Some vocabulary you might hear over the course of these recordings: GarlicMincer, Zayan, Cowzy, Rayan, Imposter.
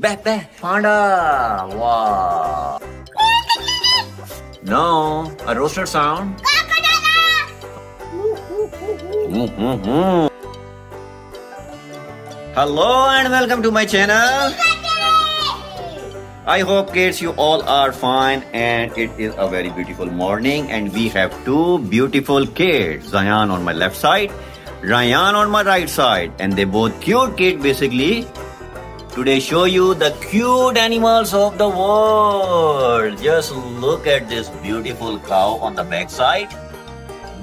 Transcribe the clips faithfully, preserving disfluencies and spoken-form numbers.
Bah, bah, panda! Wow! No, a rooster sound. Crocodile! Hello and welcome to my channel. I hope kids you all are fine, and it is a very beautiful morning, and we have two beautiful kids, Zayan on my left side, Rayan on my right side, and they both cute kids basically. Today show you the cute animals of the world. Just look at this beautiful cow on the back side.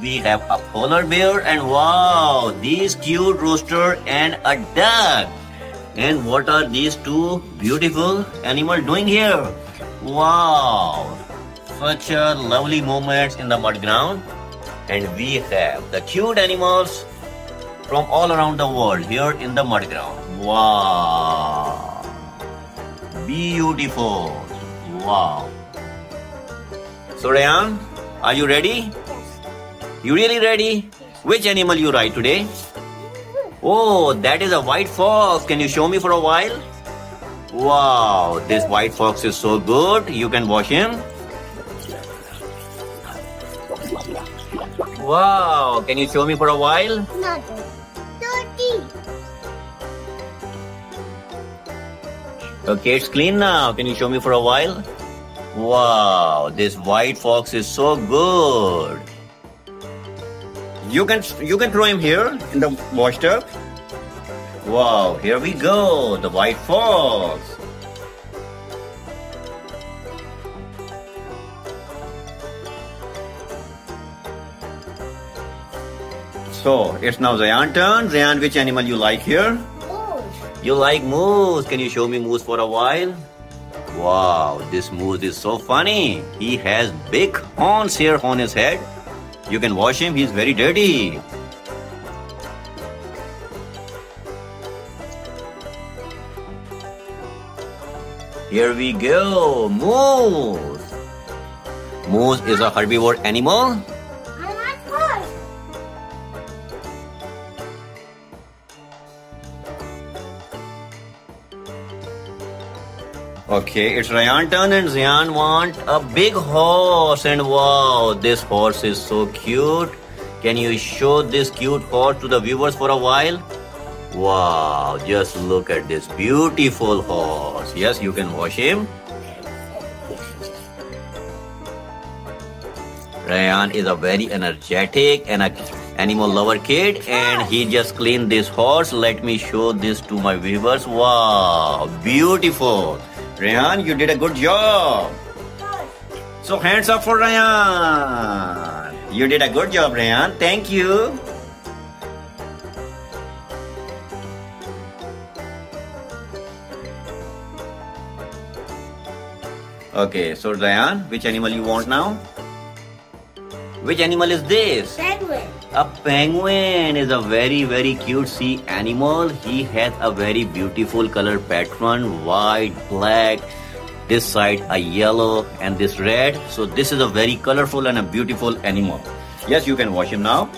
We have a polar bear, and wow, these cute rooster and a duck. And what are these two beautiful animals doing here? Wow, such a lovely moments in the mud ground. And we have the cute animals from all around the world here in the mud ground. Wow, beautiful. Wow. So Rayan, are you ready? Yes. You really ready? Yes. Which animal you ride today? Oh, that is a white fox. Can you show me for a while? Wow, this white fox is so good. You can wash him. Wow, can you show me for a while? Not dirty. Okay, it's clean now. Can you show me for a while? Wow, this white fox is so good. You can you can throw him here in the wash tub. Wow, here we go, the white fox. So, it's now Zayan's turn. Zayan, which animal you like here? Moose. You like moose. Can you show me moose for a while? Wow, this moose is so funny. He has big horns here on his head. You can wash him. He's very dirty. Here we go, moose. Moose is a herbivore animal. Okay, it's Rayan's turn, and Zayan wants a big horse, and wow, this horse is so cute. Can you show this cute horse to the viewers for a while? Wow, just look at this beautiful horse. Yes, you can wash him. Rayan is a very energetic and an animal lover kid, and he just cleaned this horse. Let me show this to my viewers. Wow, beautiful. Rayan, you did a good job. So hands up for Rayan. You did a good job, Rayan. Thank you. Okay, so Rayan, which animal you want now? Which animal is this? Penguin. A penguin is a very, very cute sea animal. He has a very beautiful color pattern, white, black, this side a yellow and this red. So this is a very colorful and a beautiful animal. Yes, you can wash him now.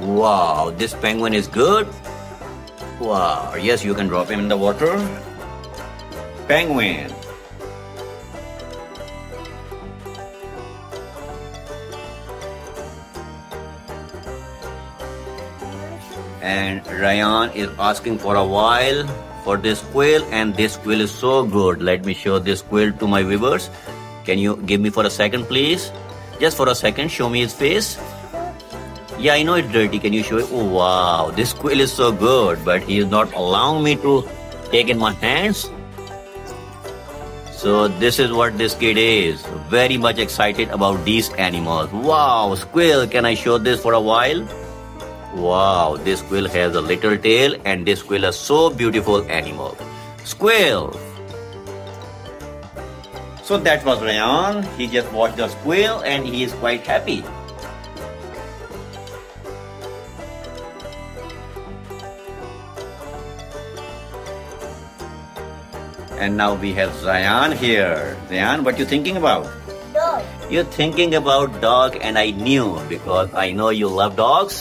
Wow, this penguin is good. Wow, yes, you can drop him in the water. Penguin. And Rayan is asking for a while for this quail, and this quail is so good. Let me show this quail to my viewers. Can you give me for a second, please? Just for a second, show me his face. Yeah, I know it's dirty. Can you show it? Oh, wow. This quail is so good, but he is not allowing me to take in my hands. So this is what this kid is. Very much excited about these animals. Wow, squirrel. Can I show this for a while? Wow, this squirrel has a little tail, and this squirrel is so beautiful animal. Squirrel. So that was Rayan. He just watched the squirrel, and he is quite happy. And now we have Zayan here. Zayan, what are you thinking about? Dog. You're thinking about dog, and I knew, because I know you love dogs.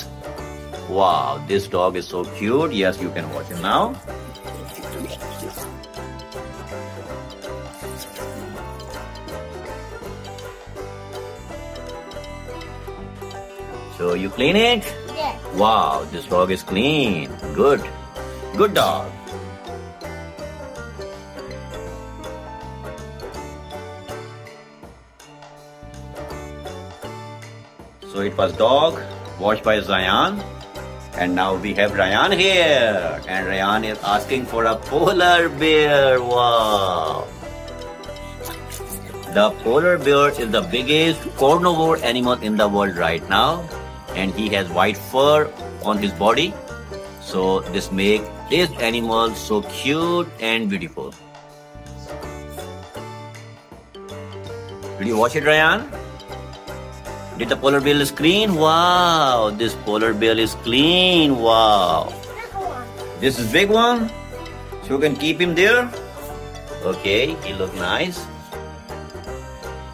Wow, this dog is so cute. Yes, you can watch him now. So you clean it? Yes. Wow, this dog is clean. Good. Good dog. So it was dog washed by Zayan. And now we have Rayan here. And Rayan is asking for a polar bear. Wow. The polar bear is the biggest carnivore animal in the world right now. And he has white fur on his body. So this makes this animal so cute and beautiful. Did you watch it, Rayan? Did the polar bear is clean? Wow, this polar bear is clean. Wow. This is big one. So you can keep him there. Okay, he looks nice.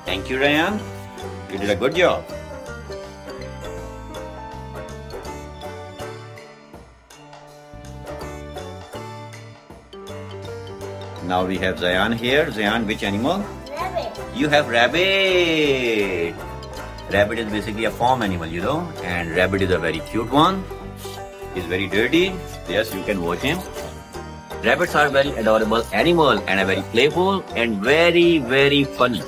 Thank you, Rayan. You did a good job. Now we have Zayan here. Zayan, which animal? Rabbit. You have rabbit. Rabbit is basically a farm animal, you know. And rabbit is a very cute one. He's very dirty. Yes, you can watch him. Rabbits are very adorable animal and are very playful and very, very funny.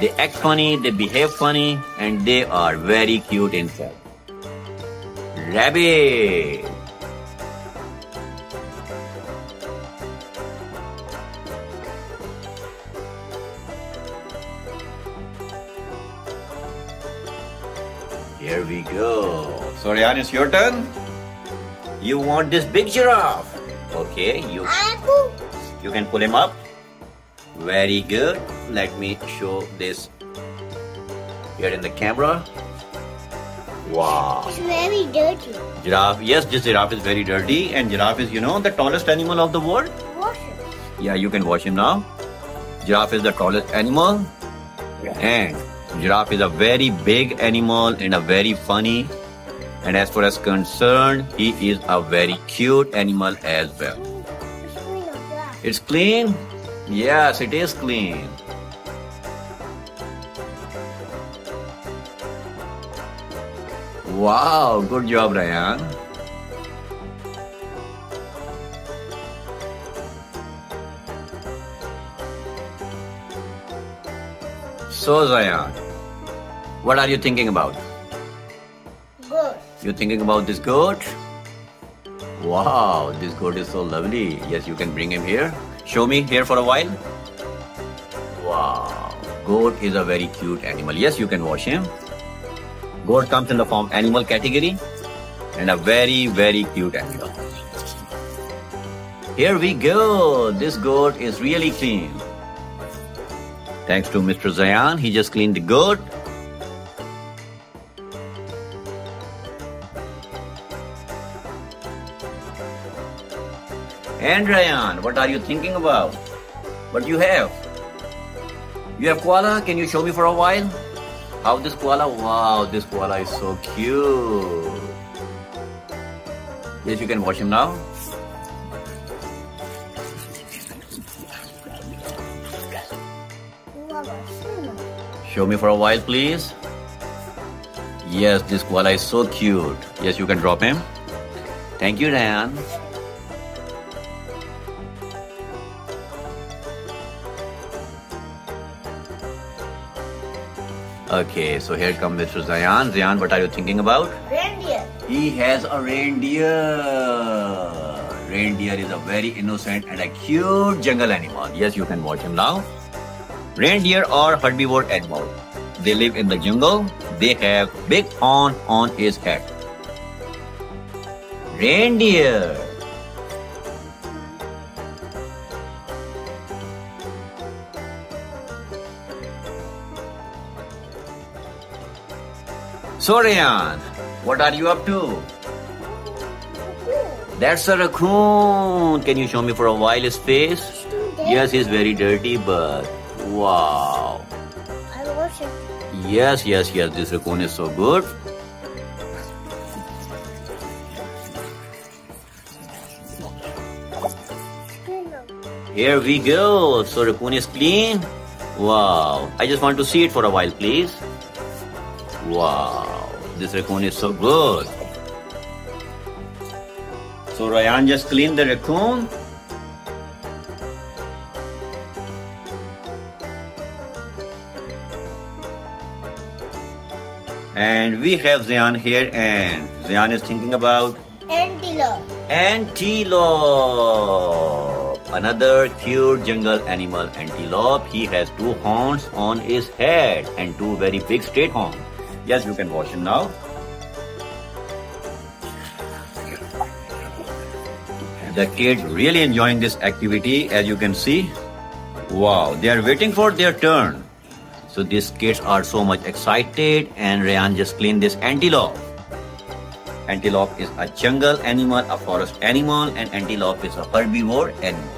They act funny, they behave funny, and they are very cute inside. Rabbit. Here we go. So Rayan, it's your turn. You want this big giraffe. Okay, you, you can pull him up. Very good. Let me show this here in the camera. Wow. It's very dirty. Giraffe, yes, this giraffe is very dirty. And giraffe is, you know, the tallest animal of the world. Wash him. Yeah, you can wash him now. Giraffe is the tallest animal. Yeah. And giraffe is a very big animal and a very funny. And as far as concerned, he is a very cute animal as well. It's clean. It's clean? Yes, it is clean. Wow, good job, Rayan. So, Zayan, what are you thinking about? Goat. You're thinking about this goat? Wow, this goat is so lovely. Yes, you can bring him here. Show me here for a while. Wow, goat is a very cute animal. Yes, you can wash him. Goat comes in the form animal category and a very, very cute animal. Here we go. This goat is really clean. Thanks to Mister Zayan, he just cleaned the goat. And Rayan, what are you thinking about? What do you have? You have koala? Can you show me for a while? How this koala? Wow, this koala is so cute. Yes, you can wash him now. Show me for a while, please. Yes, this koala is so cute. Yes, you can drop him. Thank you, Rayan. Okay, so here comes Mister Zayan. Zayan, what are you thinking about? Reindeer. He has a reindeer. Reindeer is a very innocent and a cute jungle animal. Yes, you can watch him now. Reindeer are herbivore animals. They live in the jungle. They have big horn on his head. Reindeer. So Rayan, what are you up to? That's a raccoon. Can you show me for a while his face? Yes, he's very dirty, but wow. option. Yes, yes, yes. This raccoon is so good. Here we go. So raccoon is clean. Wow. I just want to see it for a while, please. Wow. This raccoon is so good. So Rayan just cleaned the raccoon. And we have Zayan here, and Zayan is thinking about antelope. Antelope. Another cute jungle animal, antelope. He has two horns on his head and two very big straight horns. Yes, you can watch him now. The kids really enjoying this activity, as you can see. Wow, they are waiting for their turn. So these kids are so much excited, and Rayan just cleaned this antelope. Antelope is a jungle animal, a forest animal, and antelope is a herbivore animal.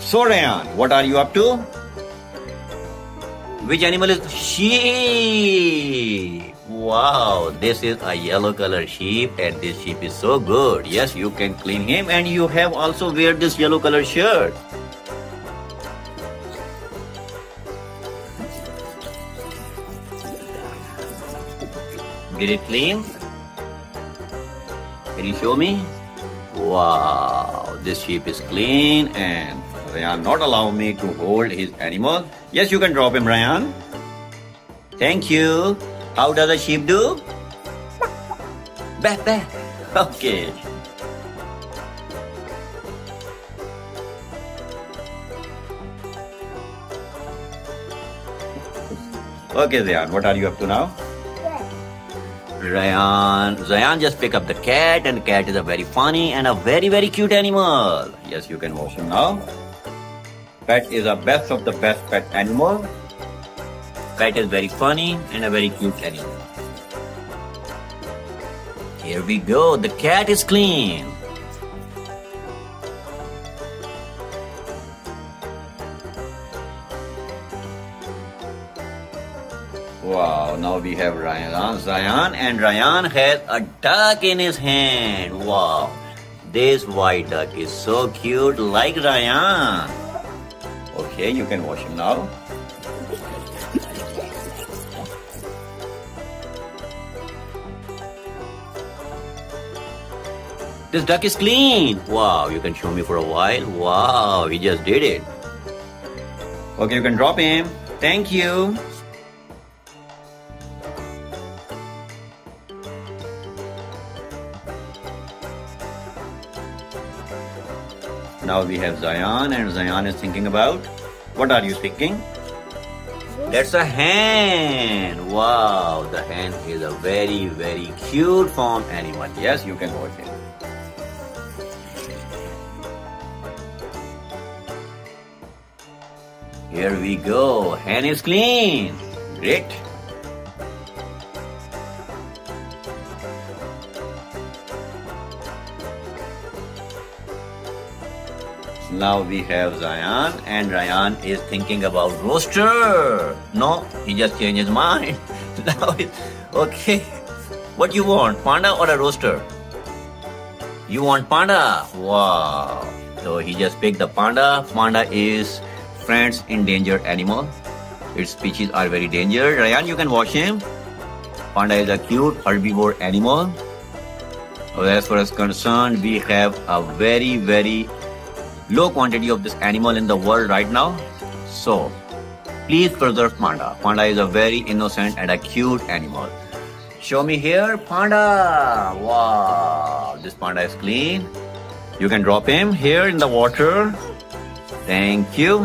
So Rayan, what are you up to? Which animal is sheep? Wow, this is a yellow color sheep, and this sheep is so good. Yes, you can clean him, and you have also wear this yellow color shirt. Did it clean? Can you show me? Wow, this sheep is clean, and Rayan not allow me to hold his animal. Yes, you can drop him, Rayan. Thank you. How does a sheep do? Bah, bah. Okay. Okay, Zayan, what are you up to now? Rayan, Zayan just pick up the cat, and cat is a very funny and a very, very cute animal. Yes, you can wash him now. Pet is the best of the best pet animal. Pet is very funny and a very cute animal. Here we go. The cat is clean. Wow, now we have Rayan, Zayan, and Rayan has a duck in his hand. Wow, this white duck is so cute, like Rayan. Okay, you can wash him now. This duck is clean. Wow, you can show me for a while. Wow, he just did it. Okay, you can drop him. Thank you. Now we have Zayan, and Zayan is thinking about, what are you thinking? That's a hand. Wow, the hand is a very, very cute farm animal. Yes, you can watch it. Here we go. Hand is clean. Great. Now we have Zayan, and Rayan is thinking about rooster. No, he just changed his mind. Now it's okay. What you want, panda or a rooster? You want panda? Wow. So he just picked the panda. Panda is, friends, endangered animal. Its species are very dangerous. Rayan, you can watch him. Panda is a cute herbivore animal. As far as concerned, we have a very, very low quantity of this animal in the world right now. So, please preserve panda. Panda is a very innocent and a cute animal. Show me here, panda. Wow, this panda is clean. You can drop him here in the water. Thank you.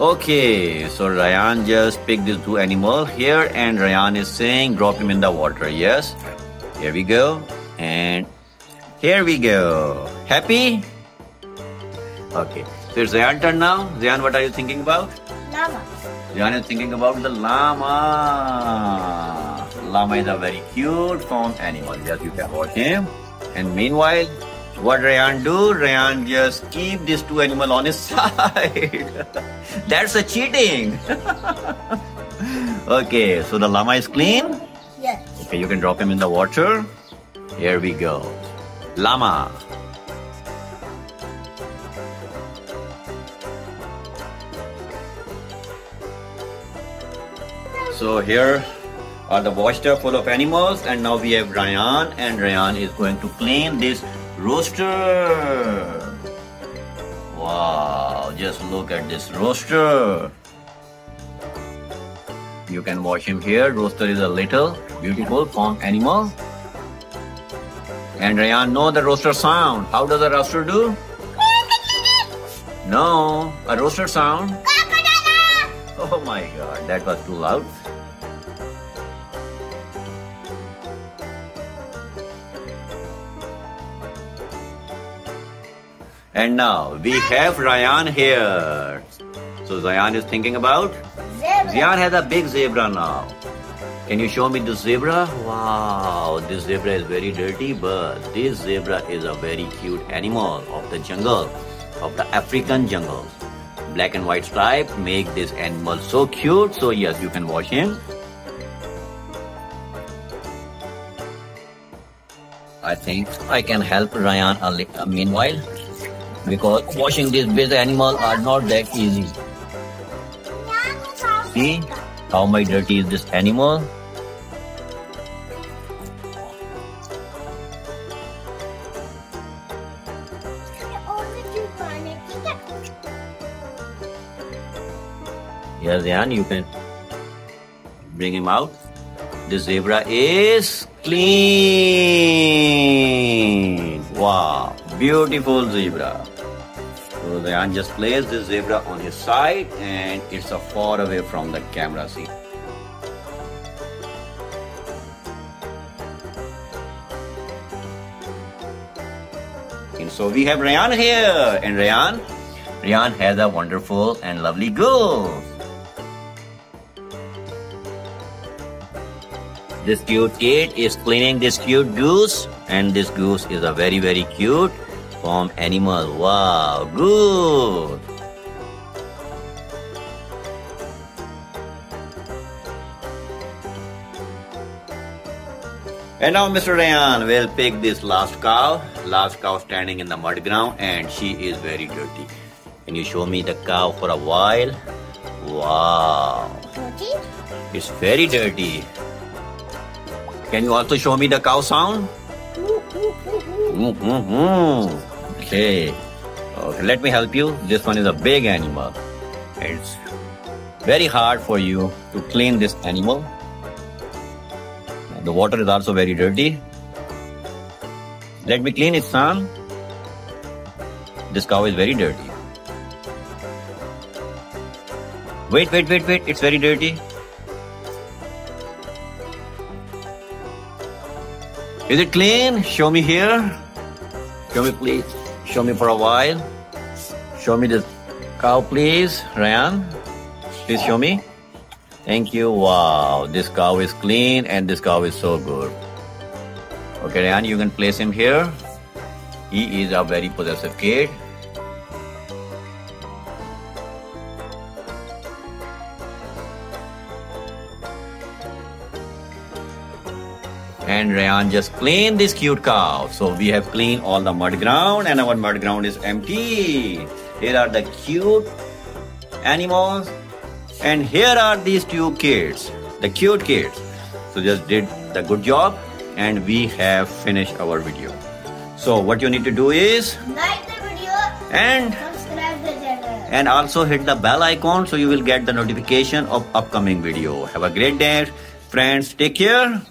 Okay, so Rayan just picked these two animals here, and Rayan is saying drop him in the water. Yes, here we go, and here we go. Happy? Okay, so it's Zayan's turn now. Zayan, what are you thinking about? Llama. Zayan is thinking about the llama. Llama is a very cute found animal. Yes, you can watch him. And meanwhile, what Rayan do? Rayan just keep these two animals on his side. That's a cheating. Okay, so the llama is clean? Yes. Okay, you can drop him in the water. Here we go. Llama. So here are the washer full of animals, and now we have Rayan, and Rayan is going to clean this rooster. Wow, just look at this rooster. You can watch him here. Rooster is a little beautiful fawn animal. And Rayan knows the rooster sound. How does a rooster do? No, a rooster sound. Oh my god, that was too loud. And now we have Rayan here. So Zayan is thinking about? Zebra. Zayan has a big zebra now. Can you show me this zebra? Wow, this zebra is very dirty, but this zebra is a very cute animal of the jungle, of the African jungle. Black and white stripes make this animal so cute. So yes, you can watch him. I think I can help Rayan a little meanwhile, because washing these big animals are not that easy. See how much dirty is this animal? Yes, Zayan, you can bring him out. This zebra is clean. Wow, beautiful zebra. So Zayan just placed this zebra on his side, and it's a far away from the camera scene. And so we have Rayan here, and Rayan, Rayan has a wonderful and lovely girl. This cute kid is cleaning this cute goose, and this goose is a very very cute farm animal. Wow, good. And now Mister Rayan will pick this last cow. Last cow standing in the mud ground, and she is very dirty. Can you show me the cow for a while? Wow. Dirty? It's very dirty. Can you also show me the cow sound? Mm-hmm. Okay. Okay, let me help you. This one is a big animal. It's very hard for you to clean this animal. The water is also very dirty. Let me clean it, son. This cow is very dirty. Wait, wait, wait, wait. It's very dirty. Is it clean? Show me here. Show me, please. Show me for a while. Show me this cow, please. Rayan, please show me. Thank you. Wow, this cow is clean, and this cow is so good. Okay, Rayan, you can place him here. He is a very possessive kid. And Rayan just cleaned this cute cow. So we have cleaned all the mud ground, and our mud ground is empty. Here are the cute animals, and here are these two kids, the cute kids. So just did the good job, and we have finished our video. So what you need to do is like the video and subscribe the channel, and also hit the bell icon so you will get the notification of upcoming video. Have a great day, friends. Take care.